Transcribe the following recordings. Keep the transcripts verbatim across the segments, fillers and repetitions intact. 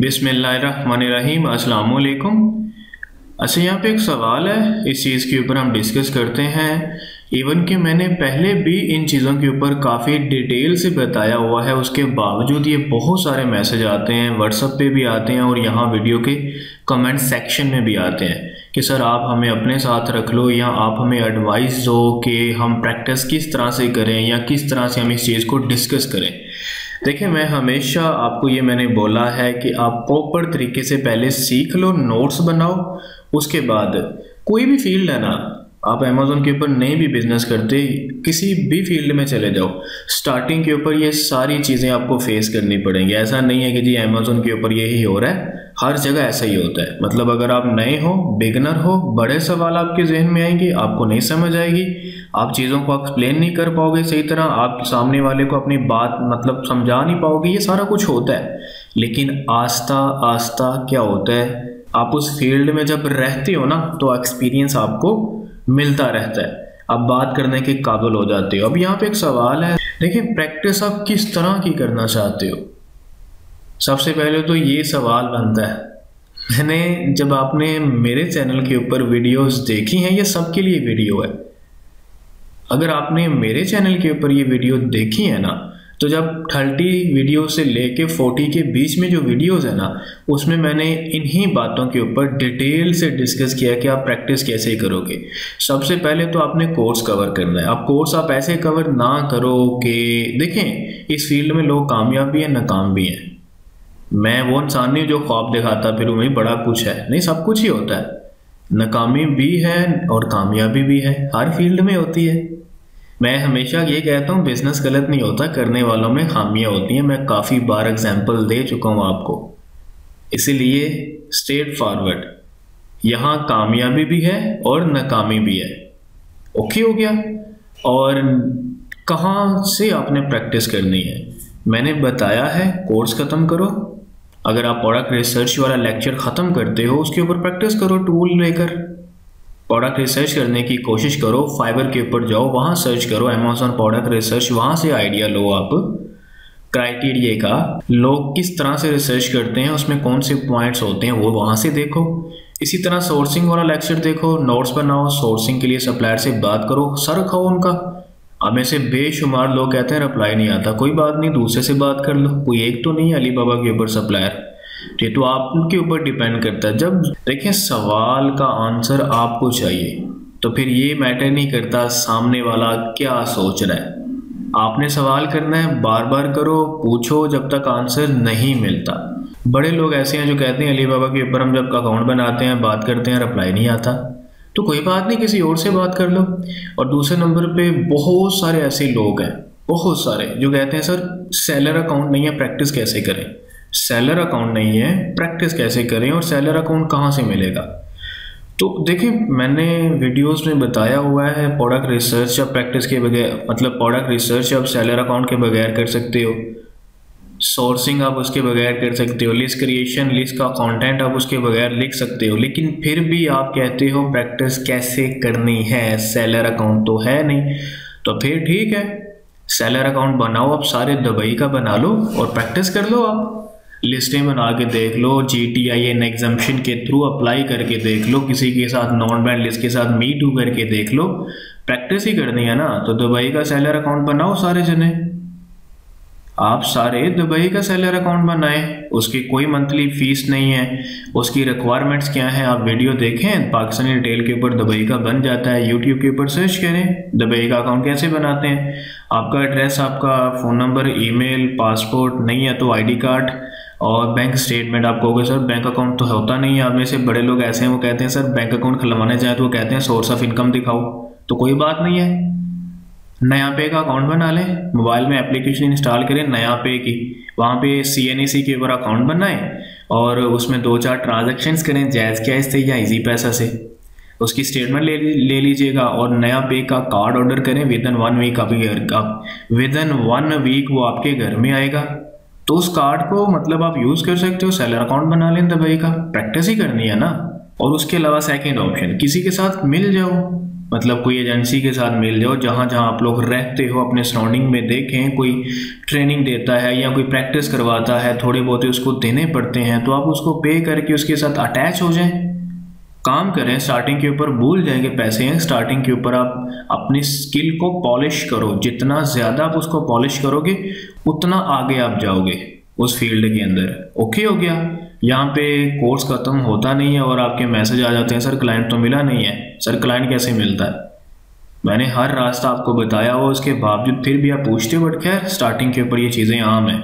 बिस्मिल्लाहिर्रहमानिर्रहीम, अस्सलामुअलैकुम। अच्छा, यहाँ पे एक सवाल है, इस चीज़ के ऊपर हम डिस्कस करते हैं। इवन कि मैंने पहले भी इन चीज़ों के ऊपर काफ़ी डिटेल से बताया हुआ है, उसके बावजूद ये बहुत सारे मैसेज आते हैं, व्हाट्सएप पे भी आते हैं और यहाँ वीडियो के कमेंट सेक्शन में भी आते हैं कि सर आप हमें अपने साथ रख लो या आप हमें एडवाइस दो कि हम प्रैक्टिस किस तरह से करें या किस तरह से हम इस चीज़ को डिस्कस करें। देखिए, मैं हमेशा आपको ये मैंने बोला है कि आप प्रॉपर तरीके से पहले सीख लो, नोट्स बनाओ, उसके बाद कोई भी फील्ड है ना, आप अमेज़न के ऊपर नहीं भी बिजनेस करते, किसी भी फील्ड में चले जाओ, स्टार्टिंग के ऊपर ये सारी चीज़ें आपको फेस करनी पड़ेंगी। ऐसा नहीं है कि जी अमेज़न के ऊपर यही हो रहा है, हर जगह ऐसा ही होता है। मतलब अगर आप नए हो, बिगनर हो, बड़े सवाल आपके जहन में आएंगे, आपको नहीं समझ आएगी, आप चीज़ों को एक्सप्लेन नहीं कर पाओगे सही तरह, आप सामने वाले को अपनी बात मतलब समझा नहीं पाओगे, ये सारा कुछ होता है। लेकिन आस्ता आस्ता क्या होता है, आप उस फील्ड में जब रहते हो ना तो एक्सपीरियंस आपको मिलता रहता है, आप बात करने के काबिल हो जाते हो। अब यहाँ पे एक सवाल है, देखिए प्रैक्टिस आप किस तरह की करना चाहते हो। सबसे पहले तो ये सवाल बनता है, मैंने जब आपने मेरे चैनल के ऊपर वीडियोस देखी हैं, ये सबके लिए वीडियो है, अगर आपने मेरे चैनल के ऊपर ये वीडियो देखी है ना, तो जब तीस वीडियो से लेके चालीस के बीच में जो वीडियोस है ना, उसमें मैंने इन्हीं बातों के ऊपर डिटेल से डिस्कस किया कि आप प्रैक्टिस कैसे करोगे। सबसे पहले तो आपने कोर्स कवर करना है। आप कोर्स आप ऐसे कवर ना करो कि देखें इस फील्ड में लोग कामयाब भी हैं, नाकाम भी हैं। मैं वो इंसान नहीं जो ख्वाब दिखाता फिर उन्हें बड़ा कुछ है, नहीं, सब कुछ ही होता है, नाकामी भी है और कामयाबी भी है, हर फील्ड में होती है। मैं हमेशा ये कहता हूँ बिजनेस गलत नहीं होता, करने वालों में खामियाँ होती हैं, मैं काफ़ी बार एग्जाम्पल दे चुका हूँ आपको। इसीलिए स्ट्रेट फॉरवर्ड, यहाँ कामयाबी भी है और नाकामी भी है, ओके हो गया। और कहाँ से आपने प्रैक्टिस करनी है, मैंने बताया है, कोर्स ख़त्म करो, अगर आप प्रोडक्ट रिसर्च वाला लेक्चर ख़त्म करते हो उसके ऊपर प्रैक्टिस करो, टूल लेकर प्रोडक्ट रिसर्च करने की कोशिश करो, फाइबर के ऊपर जाओ, वहाँ सर्च करो अमेज़न प्रोडक्ट रिसर्च, वहाँ से आइडिया लो आप क्राइटेरिया का, लोग किस तरह से रिसर्च करते हैं, उसमें कौन से पॉइंट्स होते हैं, वो वहाँ से देखो। इसी तरह सोर्सिंग वाला लेक्चर देखो, नोट्स बनाओ, सोर्सिंग के लिए सप्लायर से बात करो, सर खाओ उनका। अब में से बेशुमार लोग कहते हैं रिप्लाई नहीं आता, कोई बात नहीं, दूसरे से बात कर लो, कोई एक तो नहीं अली बाबा के ऊपर सप्लायर, ये तो आपके ऊपर डिपेंड करता है। जब देखिए सवाल का आंसर आपको चाहिए तो फिर ये मैटर नहीं करता सामने वाला क्या सोच रहा है, आपने सवाल करना है, बार बार करो, पूछो जब तक आंसर नहीं मिलता। बड़े लोग ऐसे हैं जो कहते हैं अली बाबा के ऊपर हम जब अकाउंट बनाते हैं, बात करते हैं, रिप्लाई नहीं आता, तो कोई बात नहीं, किसी और से बात कर लो। और दूसरे नंबर पर बहुत सारे ऐसे लोग हैं, बहुत सारे जो कहते हैं सर सेलर अकाउंट नहीं है, प्रैक्टिस कैसे करें, सेलर अकाउंट नहीं है, प्रैक्टिस कैसे करें, और सेलर अकाउंट कहाँ से मिलेगा। तो देखिए मैंने वीडियोस में बताया हुआ है, प्रोडक्ट रिसर्च आप प्रैक्टिस के बगैर, मतलब प्रोडक्ट रिसर्च आप सेलर अकाउंट के बगैर कर सकते हो, सोर्सिंग आप उसके बगैर कर सकते हो, लिस्ट क्रिएशन, लिस्ट का कंटेंट आप उसके बगैर लिख सकते हो, लेकिन फिर भी आप कहते हो प्रैक्टिस कैसे करनी है, सेलर अकाउंट तो है नहीं, तो फिर ठीक है सेलर अकाउंट बनाओ, आप सारे दुबई का बना लो और प्रैक्टिस कर लो, आप लिस्टें बना के देख लो, G T I N exemption के थ्रू अप्लाई करके देख लो, किसी के साथ नॉन ब्रांड लिस्ट के साथ मी टू करके देख लो, प्रैक्टिस ही करनी है ना, तो दुबई का सेलर अकाउंट बनाओ सारे जने, आप सारे दुबई का सेलर अकाउंट बनाएं, उसकी कोई मंथली फीस नहीं है, उसकी रिक्वायरमेंट्स क्या हैं, आप वीडियो देखें, पाकिस्तानी डिटेल के ऊपर दुबई का बन जाता है, यूट्यूब के ऊपर सर्च करें दुबई का अकाउंट कैसे बनाते हैं, आपका एड्रेस, आपका फ़ोन नंबर, ईमेल, पासपोर्ट नहीं है तो आई डी कार्ड और बैंक स्टेटमेंट। आप कहोगे सर बैंक अकाउंट तो होता नहीं है, आप में से बड़े लोग ऐसे हैं वो कहते हैं सर बैंक अकाउंट खुलवाने जाए तो वो कहते हैं सोर्स ऑफ इनकम दिखाओ, तो कोई बात नहीं है, नया पे का अकाउंट बना लें, मोबाइल में एप्लीकेशन इंस्टॉल करें नया पे की, वहाँ पे सी एन ई सी के ऊपर अकाउंट बनाएं और उसमें दो चार ट्रांजेक्शन्स करें, जैज़ कैश से या इजी पैसा से, उसकी स्टेटमेंट ले ले लीजिएगा और नया पे का कार्ड ऑर्डर करें, विद इन वन वीक आपके घर का, विद इन वन वीक वो आपके घर में आएगा, तो उस कार्ड को मतलब आप यूज़ कर सकते हो, सेलर अकाउंट बना लें दुबई का, प्रैक्टिस ही करनी है ना। और उसके अलावा सेकंड ऑप्शन किसी के साथ मिल जाओ, मतलब कोई एजेंसी के साथ मिल जाओ, जहाँ जहाँ आप लोग रहते हो अपने सराउंडिंग में देखें कोई ट्रेनिंग देता है या कोई प्रैक्टिस करवाता है, थोड़े बहुत उसको देने पड़ते हैं, तो आप उसको पे करके उसके साथ अटैच हो जाएं, काम करें। स्टार्टिंग के ऊपर भूल जाएंगे पैसे हैं, स्टार्टिंग के ऊपर आप अपनी स्किल को पॉलिश करो, जितना ज़्यादा आप उसको पॉलिश करोगे उतना आगे आप जाओगे उस फील्ड के अंदर। ओके हो गया, यहाँ पे कोर्स खत्म होता नहीं है और आपके मैसेज आ जाते हैं, सर क्लाइंट तो मिला नहीं है, सर क्लाइंट कैसे मिलता है, मैंने हर रास्ता आपको बताया हो उसके बावजूद फिर भी आप पूछते हो। बट खैर स्टार्टिंग के ऊपर ये चीज़ें आम हैं,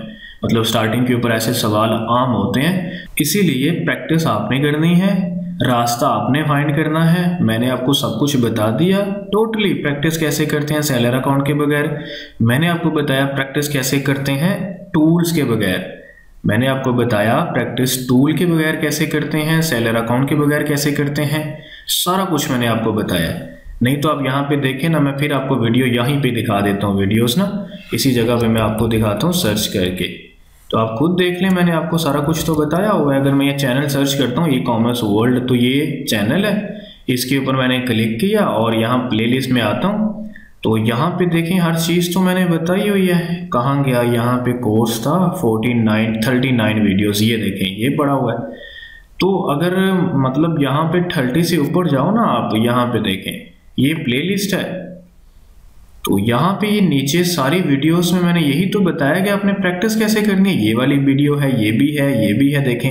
मतलब स्टार्टिंग के ऊपर ऐसे सवाल आम होते हैं, इसीलिए प्रैक्टिस आपने करनी है, रास्ता आपने फाइंड करना है। मैंने आपको सब कुछ बता दिया, टोटली प्रैक्टिस कैसे करते हैं सेलर अकाउंट के बगैर, मैंने आपको बताया प्रैक्टिस कैसे करते हैं टूल्स के बगैर, मैंने आपको बताया प्रैक्टिस टूल के बगैर कैसे करते हैं, सेलर अकाउंट के बगैर कैसे करते हैं, सारा कुछ मैंने आपको बताया। नहीं तो आप यहाँ पे देखें ना, मैं फिर आपको वीडियो यहीं पे दिखा देता हूँ, वीडियोस ना इसी जगह पे मैं आपको दिखाता हूँ सर्च करके, तो आप खुद देख लें, मैंने आपको सारा कुछ तो बताया हुआ है। अगर मैं ये चैनल सर्च करता हूँ ई कॉमर्स वर्ल्ड, तो ये चैनल है, इसके ऊपर मैंने क्लिक किया और यहाँ प्ले लिस्ट में आता हूँ, तो यहाँ पे देखें हर चीज़ तो मैंने बताई हुई है। कहाँ गया, यहाँ पे कोर्स था उनचास, उनतालीस वीडियोस, ये देखें ये पड़ा हुआ है। तो अगर मतलब यहाँ पे तीस से ऊपर जाओ ना आप, यहाँ पे देखें ये प्लेलिस्ट है, तो यहाँ पे ये नीचे सारी वीडियोस में मैंने यही तो बताया कि आपने प्रैक्टिस कैसे करनी है। ये वाली वीडियो है, ये भी है, ये भी है, देखें।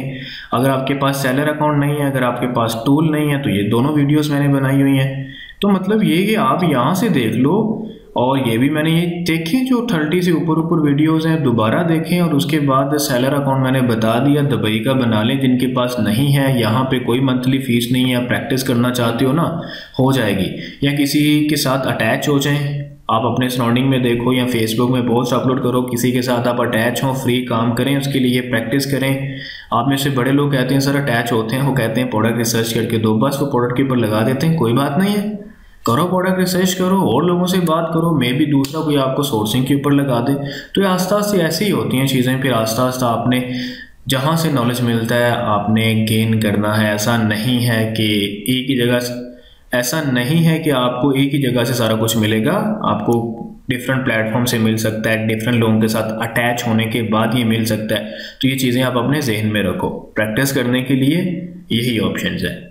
अगर आपके पास सेलर अकाउंट नहीं है, अगर आपके पास टूल नहीं है, तो ये दोनों वीडियोज़ मैंने बनाई हुई हैं। तो मतलब ये कि आप यहाँ से देख लो, और ये भी मैंने ये देखें जो तीस से ऊपर ऊपर वीडियोस हैं दोबारा देखें, और उसके बाद सेलर अकाउंट मैंने बता दिया दुबई का बना लें, जिनके पास नहीं है, यहाँ पे कोई मंथली फीस नहीं है, प्रैक्टिस करना चाहते हो ना हो जाएगी, या किसी के साथ अटैच हो जाएं, आप अपने सराउंडिंग में देखो या फेसबुक में पोस्ट अपलोड करो, किसी के साथ आप अटैच हो, फ्री काम करें, उसके लिए प्रैक्टिस करें। आप में से बड़े लोग कहते हैं सर अटैच होते हैं, वो कहते हैं प्रोडक्ट रिसर्च करके दो, बस वो प्रोडक्ट के ऊपर लगा देते हैं। कोई बात नहीं है, करो प्रोडक्ट रिसर्च करो और लोगों से बात करो, मे भी दूसरा कोई आपको सोर्सिंग के ऊपर लगा दे। तो ये आस्ता आस्ते ऐसे ही होती हैं चीज़ें, फिर आस्ता आस्ता आपने जहाँ से नॉलेज मिलता है आपने गेन करना है। ऐसा नहीं है कि एक ही जगह, ऐसा नहीं है कि आपको एक ही जगह से सारा कुछ मिलेगा, आपको डिफरेंट प्लेटफॉर्म से मिल सकता है, डिफरेंट लोगों के साथ अटैच होने के बाद ये मिल सकता है। तो ये चीज़ें आप अपने जहन में रखो, प्रैक्टिस करने के लिए यही ऑप्शन है।